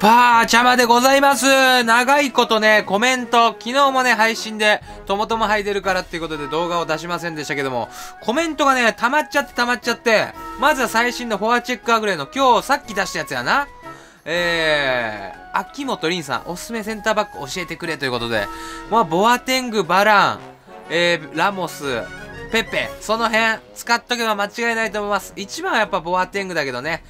パーちゃまでございます。長いことね、コメント、昨日もね、配信で、ともともはいでるからっていうことで動画を出しませんでしたけども、コメントがね、溜まっちゃって、まずは最新のフォアチェッカーぐらいの、今日さっき出したやつやな。秋元凛さん、おすすめセンターバック教えてくれということで、まあ、ボアテング、バラン、ラモス、ペペ、その辺、使っとけば間違いないと思います。一番はやっぱボアテングだけどね。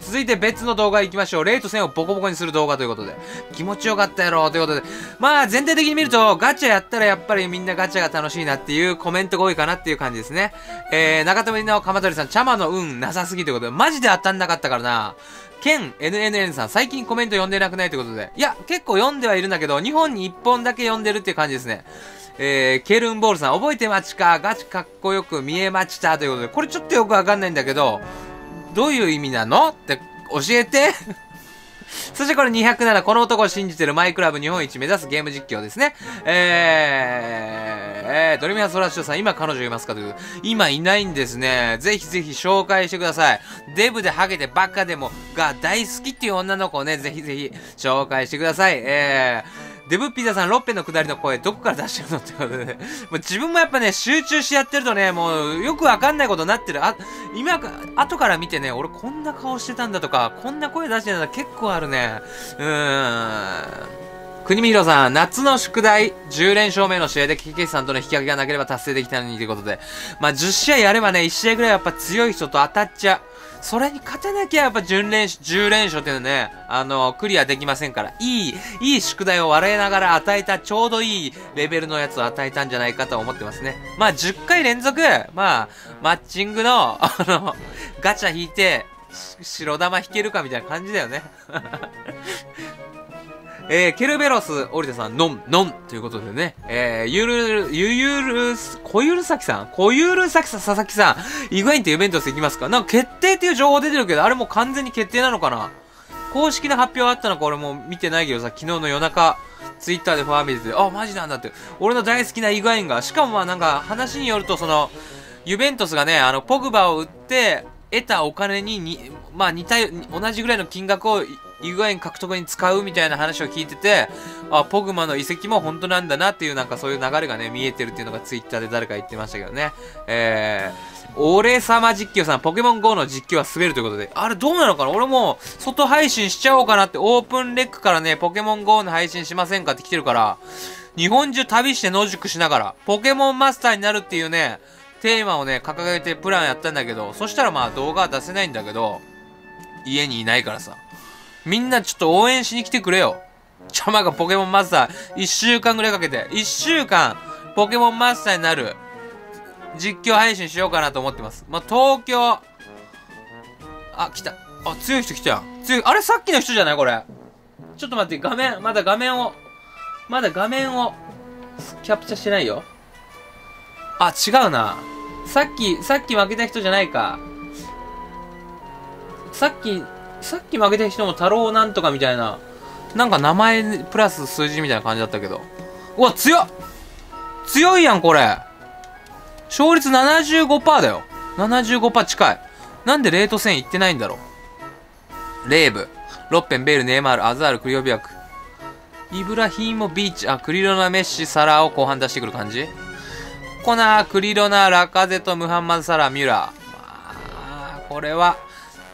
続いて別の動画行きましょう。レイとセンをボコボコにする動画ということで。気持ちよかったやろということで。まあ、全体的に見ると、ガチャやったらやっぱりみんなガチャが楽しいなっていうコメントが多いかなっていう感じですね。中富の鎌取さん、チャマの運なさすぎということで、マジで当たんなかったからな。ケン NNN さん、最近コメント読んでなくないということで。いや、結構読んではいるんだけど、2本に1本だけ読んでるっていう感じですね。ケルンボールさん、覚えてまちか、ガチかっこよく見えまちたということで、これちょっとよくわかんないんだけど、どういう意味なのって教えて。そしてこれ207、この男を信じてるマイクラブ日本一目指すゲーム実況ですね。ドリミハソラッシュさん、今彼女いますかということで、今いないんですね。ぜひぜひ紹介してください。デブでハゲでバカでもが大好きっていう女の子をね、ぜひぜひ紹介してください。デブピザさん、ロッペの下りの声、どこから出してるのってことで、ね、もう自分もやっぱね、集中してやってるとね、もう、よくわかんないことになってる。今、後から見てね、俺こんな顔してたんだとか、こんな声出してたんだ、結構あるね。国見宏さん、夏の宿題、10連勝目の試合で、KKさんとの引き分けがなければ達成できたのにということで、まあ、10試合やればね、1試合ぐらいやっぱ強い人と当たっちゃう。それに勝たなきゃやっぱ10連勝っていうのね、クリアできませんから、いい宿題を笑いながら与えた、ちょうどいいレベルのやつを与えたんじゃないかと思ってますね。まあ、10回連続、まあ、マッチングの、ガチャ引いて、白玉引けるかみたいな感じだよね。ケルベロス、オリタさん、ノンということでね、小ゆるさきさん、佐々木さん、イグワインとユベントス行きますか？なんか決定っていう情報出てるけど、あれもう完全に決定なのかな？公式な発表あったのか俺も見てないけどさ、昨日の夜中、ツイッターでファン見てて、あ、マジなんだって、俺の大好きなイグワインが、しかもまあなんか話によると、その、ユベントスがね、ポグバを売って、得たお金に、まあ同じぐらいの金額を、イグワイン獲得に使うみたいな話を聞いてて、あ、ポグマの移籍も本当なんだなっていうなんかそういう流れがね、見えてるっていうのがツイッターで誰か言ってましたけどね。俺様実況さん、ポケモン GO の実況は滑るということで、あれどうなのかな？俺も外配信しちゃおうかなって、オープンレックからね、ポケモン GO の配信しませんかって来てるから、日本中旅して野宿しながら、ポケモンマスターになるっていうね、テーマをね、掲げてプランやったんだけど、そしたらまあ動画は出せないんだけど、家にいないからさ。みんなちょっと応援しに来てくれよ。ちゃまがポケモンマスター、1週間ぐらいかけて、1週間、ポケモンマスターになる、実況配信しようかなと思ってます。まあ、東京、あ、来た。あ、強い人来たやん。強い、あれさっきの人じゃないこれ。ちょっと待って、まだ画面を、キャプチャしてないよ。あ、違うな。さっき負けた人じゃないか。さっき負けた人も太郎なんとかみたいな、なんか名前プラス数字みたいな感じだったけど。うわ、強いやん、これ。勝率 75% だよ。75% 近い。なんでレート戦いってないんだろう。レーブ、ロッペン、ベール、ネイマール、アザール、クリオビアク。イブラヒーモビーチ、あ、クリロナ、メッシ、サラを後半出してくる感じ。コナー、クリロナ、ラカゼとムハンマド、サラ、ミュラー。まあ、これは、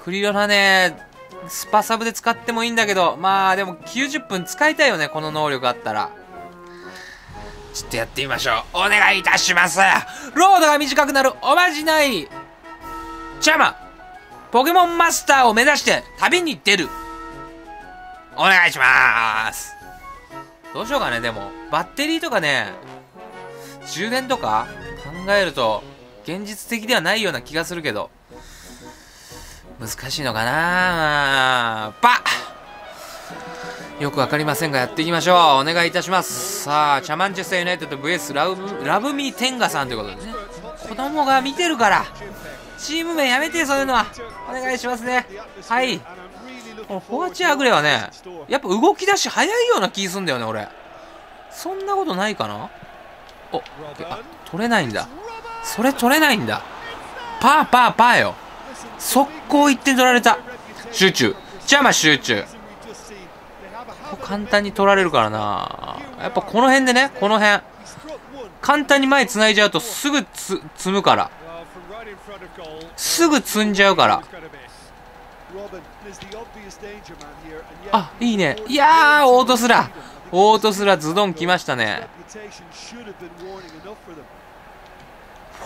クリロナね、スパサブで使ってもいいんだけど、まあでも90分使いたいよね、この能力あったら。ちょっとやってみましょう。お願いいたします。ロードが短くなるおまじない。ちゃま、ポケモンマスターを目指して旅に出る。お願いしまーす。どうしようかね、でも。バッテリーとかね、充電とか考えると現実的ではないような気がするけど。難しいのかなぁ。よくわかりませんが、やっていきましょう。お願いいたします。さあ、チャマンチェスターユナイテッド VS ラブミーテンガさんということでね。子供が見てるから、チーム名やめて、そういうのは。お願いしますね。はい。このフォアチアグレはね、やっぱ動き出し早いような気すんだよね、俺。そんなことないかな？お、あ、取れないんだ。それ取れないんだ。パーよ。速攻1点取られた。集中。じゃあまあ集中。簡単に取られるからな。やっぱこの辺でね、この辺。簡単に前繋いじゃうとすぐ積むから。すぐ積んじゃうから。あ、いいね。いやー、オートスラ。オートスラズドン来ましたね。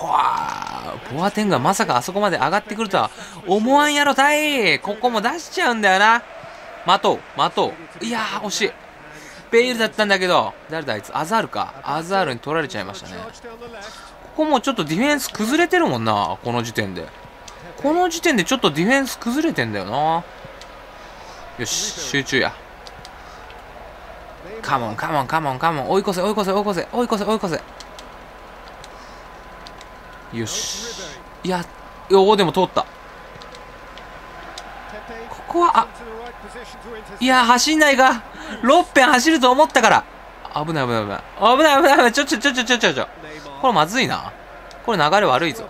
わー、ボアテンがまさかあそこまで上がってくるとは思わんやろ、タイ。ここも出しちゃうんだよな。待とう。いやー、惜しい。ベイルだったんだけど、誰だあいつ、アザールか。アザールに取られちゃいましたね。ここもちょっとディフェンス崩れてるもんな、この時点で。この時点でちょっとディフェンス崩れてんだよな。よし、集中や。カモン。追い越せ。よし。いや、おー、でも通った。ここは、あ、いや、走んないか。ロッペン走ると思ったから。危ない。ちょ。これまずいな。これ流れ悪いぞ。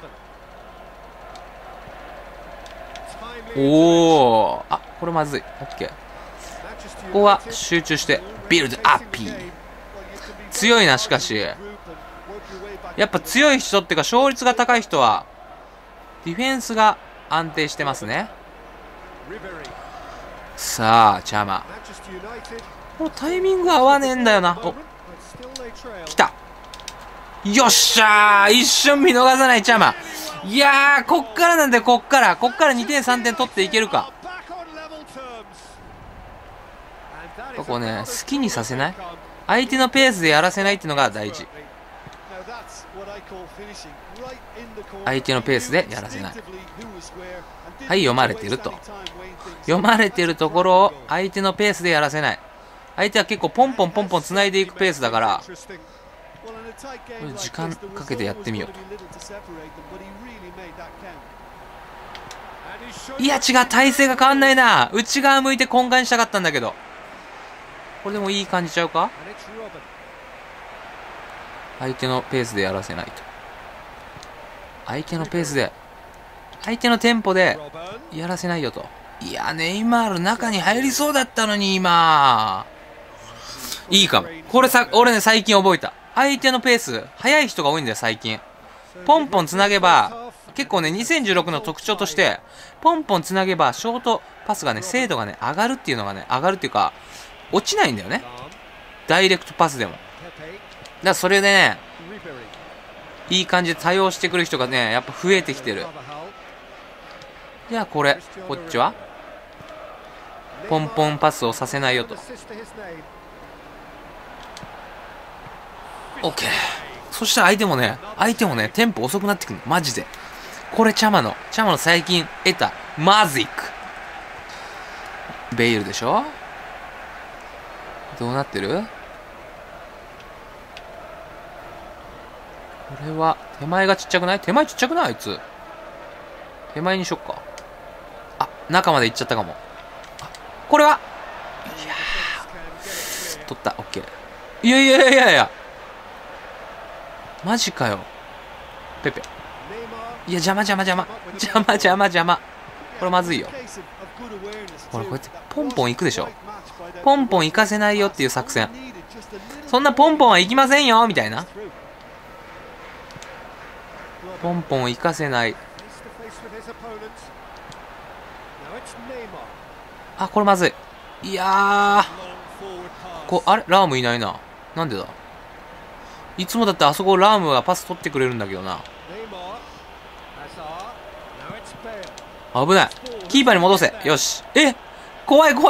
おー。あ、これまずい。オッケー。ここは集中して、ビルドアッピー。強いな、しかし。やっぱ強い人っていうか、勝率が高い人は、ディフェンスが安定してますね。さあ、チャーマ。このタイミング合わねえんだよな。お、来た。よっしゃー、一瞬見逃さないチャーマ。いやー、こっからなんだよ、こっから2点3点取っていけるか。ここね、好きにさせない、相手のペースでやらせないっていうのが大事。相手のペースでやらせない。はい、読まれてるところを相手のペースでやらせない。相手は結構ポンポンつないでいくペースだから、時間かけてやってみよう。いや違う、体勢が変わんないな。内側向いて懇願したかったんだけど、これでもいい感じちゃうか。相手のペースでやらせないと。相手のペースで、相手のテンポでやらせないよと。いや、ネイマール中に入りそうだったのに、今。いいかも。これさ、俺ね、最近覚えた。相手のペース、速い人が多いんだよ、最近。ポンポンつなげば、結構ね、2016の特徴として、ポンポンつなげば、ショートパスがね、精度がね、上がるっていうのがね、上がるっていうか、落ちないんだよね。ダイレクトパスでも。だからそれでね、いい感じで対応してくる人がね、やっぱ増えてきてる。じゃあこれ、こっちはポンポンパスをさせないよと。オッケー。そしたら相手もね、テンポ遅くなってくるの。マジで。これ、チャマの最近得た、マジック。ベイルでしょ。どうなってる？これは、手前がちっちゃくない？手前ちっちゃくない？あいつ。手前にしよっか。あ、中まで行っちゃったかも。あ、これは？いやー。取った、オッケー。いや。マジかよ。ペペ。いや、邪魔。これまずいよ。ほら、こうやってポンポン行くでしょ。ポンポン行かせないよっていう作戦。そんなポンポンは行きませんよみたいな。ポンポン行かせない。あ、これまずい。いやー。こう、あれラームいないな。なんでだ。いつもだってあそこラームがパス取ってくれるんだけどな。危ない。キーパーに戻せ。よし。え？怖い。危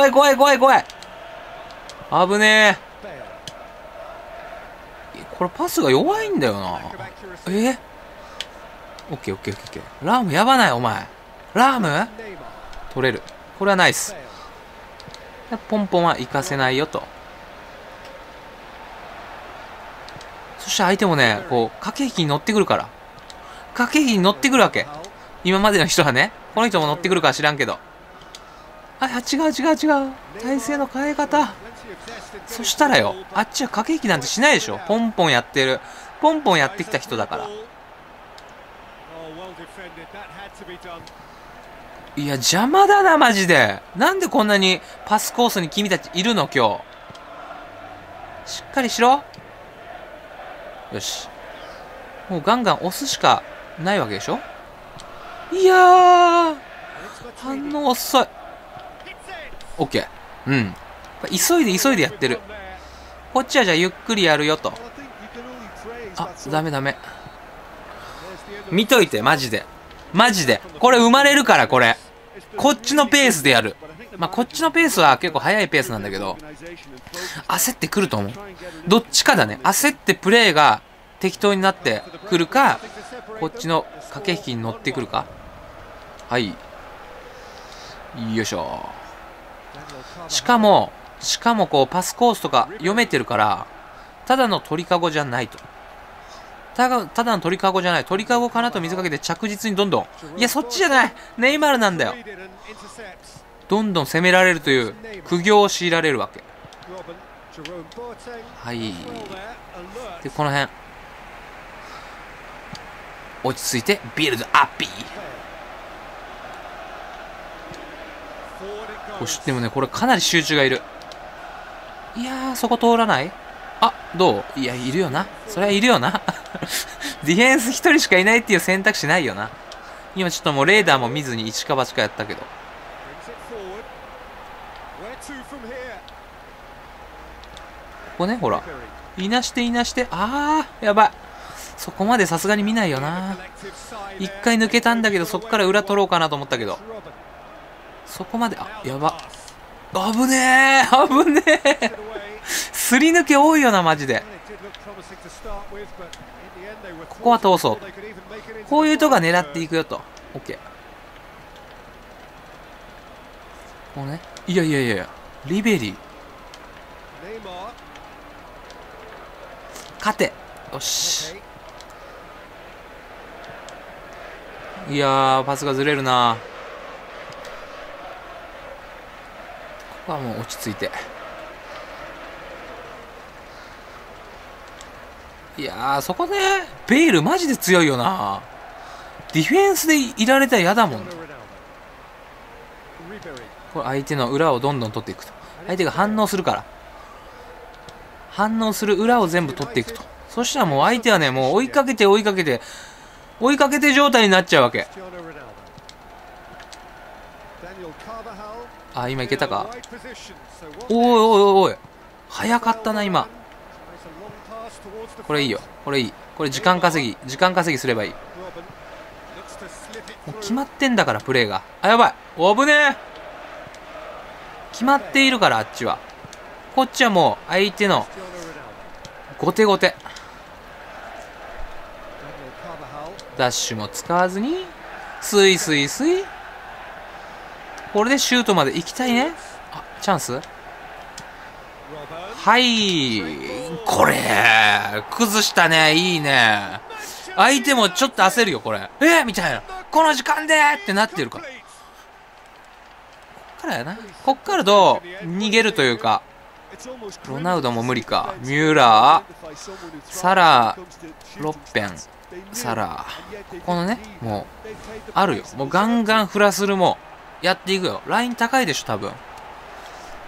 ねえ。これパスが弱いんだよな。え？オッケー。ラームやばない、お前。ラーム？取れる。これはナイス。ポンポンは行かせないよと。そして相手もね、こう、駆け引きに乗ってくるから。駆け引きに乗ってくるわけ。今までの人はね。この人も乗ってくるかは知らんけど。あ、違う。体勢の変え方。そしたらよ、あっちは駆け引きなんてしないでしょ。ポンポンやってきた人だから。いや、邪魔だな、マジで。なんでこんなにパスコースに君たちいるの、今日。しっかりしろ。よし。もうガンガン押すしかないわけでしょ。いやー、反応遅い。オッケー。うん。急いでやってる。こっちはじゃあゆっくりやるよと。あ、ダメ。見といて、マジで。これ生まれるから、これ。こっちのペースでやる。まあ、こっちのペースは結構速いペースなんだけど、焦ってくると思う。どっちかだね。焦ってプレーが適当になってくるか、こっちの駆け引きに乗ってくるか。はい。よいしょ。しかもこう、パスコースとか読めてるから、ただの鳥かごじゃないと。ただの鳥かごじゃない。鳥かごかなと水かけて着実にどんどん。いや、そっちじゃない。ネイマールなんだよ。どんどん攻められるという苦行を強いられるわけ。はい。で、この辺。落ち着いて、ビルドアッピー。でもね、これかなり集中がいる。いやー、そこ通らない？あ、どう？いや、いるよな。そりゃいるよな。ディフェンス一人しかいないっていう選択肢ないよな。今ちょっともうレーダーも見ずに一か八かやったけど。ここね、ほら。いなして。あー、やばい。そこまでさすがに見ないよな。一回抜けたんだけど、そこから裏取ろうかなと思ったけど。そこまで、あ、やば。危ねえ。すり抜け多いよな、マジで。ここは通そう。こういうとこは狙っていくよと。オッケー。こうね。いや。リベリー。勝て。よし。いやー、パスがずれるな。ここはもう落ち着いて。いやー、そこね、ベイルマジで強いよな。ディフェンスでいられたら嫌だもん。これ相手の裏をどんどん取っていくと。相手が反応するから。反応する裏を全部取っていくと。そしたらもう相手はね、もう追いかけて状態になっちゃうわけ。あ、今いけたか。おい。早かったな、今。これいいよ。これ時間稼ぎすればいい。もう決まってんだから、プレーが。あ、やばい。危ねえ。決まっているから、あっちは。こっちはもう、相手の、後手。ダッシュも使わずに、スイ。これでシュートまで行きたいね。あ、チャンス？はい。これ、崩したね。いいね。相手もちょっと焦るよ、これ。みたいな。この時間でってなってるから。こっからやな。こっからどう逃げるというか。ロナウドも無理か。ミューラー、サラー、ロッペン、サラー。このね、もう、あるよ。もうガンガンフラスルもやっていくよ。ライン高いでしょ、多分。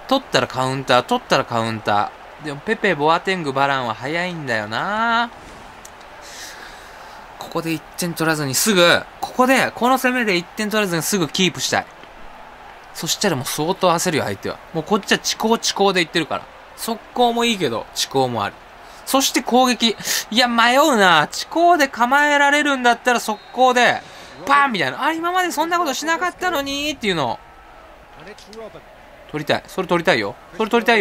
取ったらカウンター。でも、ペペ、ボアテング、バランは早いんだよな。ここで1点取らずにすぐ、この攻めで1点取らずにすぐキープしたい。そしたらもう相当焦るよ、相手は。もうこっちは遅攻でいってるから。速攻もいいけど、遅攻もある。そして攻撃。いや、迷うな。遅攻で構えられるんだったら速攻で、パーンみたいな。あ、今までそんなことしなかったのにーっていうのを。取りたい。それ取りたいよ。それ取りた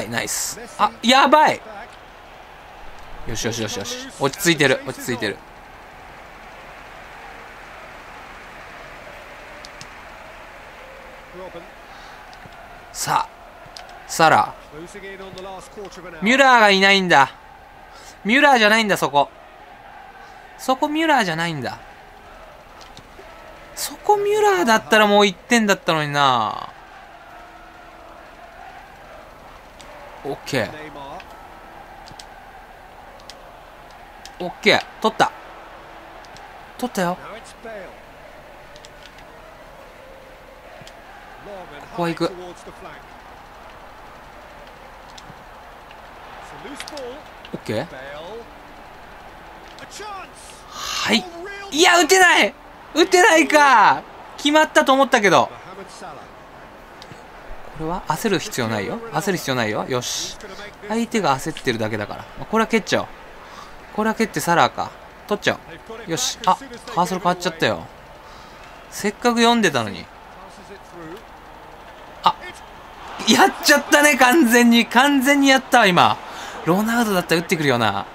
い。ナイス。あ、やばい。よし。落ち着いてる。さあ、サラ。ミュラーがいないんだ。ミュラーじゃないんだ、そこ。そこミュラーだったらもう1点だったのにな。オッケー、取った。取ったよ。ここは行く。オッケー。はい。いや、打てない。打てないか。決まったと思ったけど。これは焦る必要ないよ。焦る必要ないよ。よし。相手が焦ってるだけだから。これは蹴っちゃおう。これは蹴ってサラーか。取っちゃおう。よし。あ、カーソル変わっちゃったよ。せっかく読んでたのに。あ、やっちゃったね、完全に。完全にやったわ、今。ロナウドだったら打ってくるよな。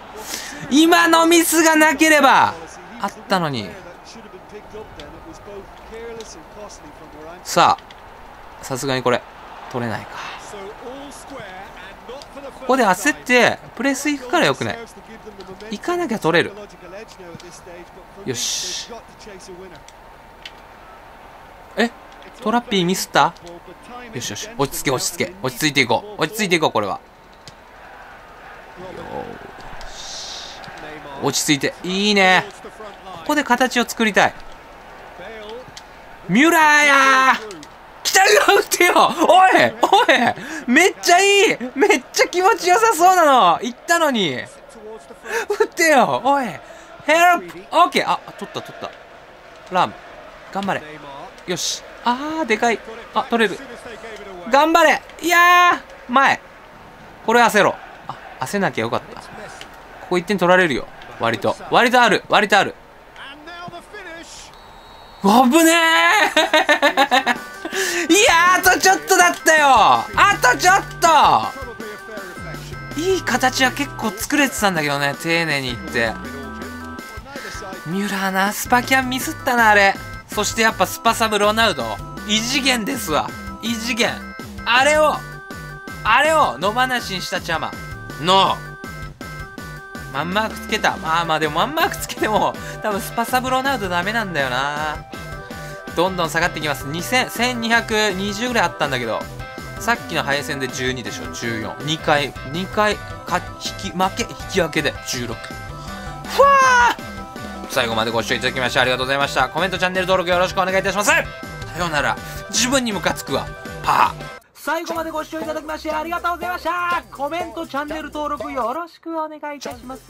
今のミスがなければあったのに。さあ、さすがにこれ取れないか。ここで焦ってプレス行くからよくない。行かなきゃ取れる。よし。え、トラッピーミスった。よしよし、落ち着け落ち着け、落ち着いていこう、落ち着いていこう。これは落ち着いていいね。ここで形を作りたい。ミュラーやー、北浦打ってよ。おいおい、めっちゃいい、めっちゃ気持ちよさそうなの言ったのに。打ってよ、おい。ヘルプ。オッケー。あ、取った取った。ラム頑張れ。よし。あー、でかい。あ、取れる。頑張れ。いやー、前。これ焦ろう。あ、焦なきゃよかった。ここ1点取られるよ。割とある、割とある。危ねえいや、あとちょっとだったよ。あとちょっと。いい形は結構作れてたんだけどね、丁寧にいって。ミュラーな、スパキャンミスったな、あれ。そしてやっぱスパサブロナウド、異次元ですわ、異次元。あれを野放しにしたチャマのマンマークつけた。まあまあ、でもマンマークつけても多分スパサブロナウドダメなんだよな。どんどん下がってきます。1220ぐらいあったんだけど、さっきの敗戦で12でしょ、142回、2回か引き分けで16。ふわー、最後までご視聴いただきましてありがとうございました。コメント、チャンネル登録よろしくお願いいたします。さようなら。自分にムカつくわ。パー。最後までご視聴いただきましてありがとうございました。コメント、チャンネル登録よろしくお願いいたします。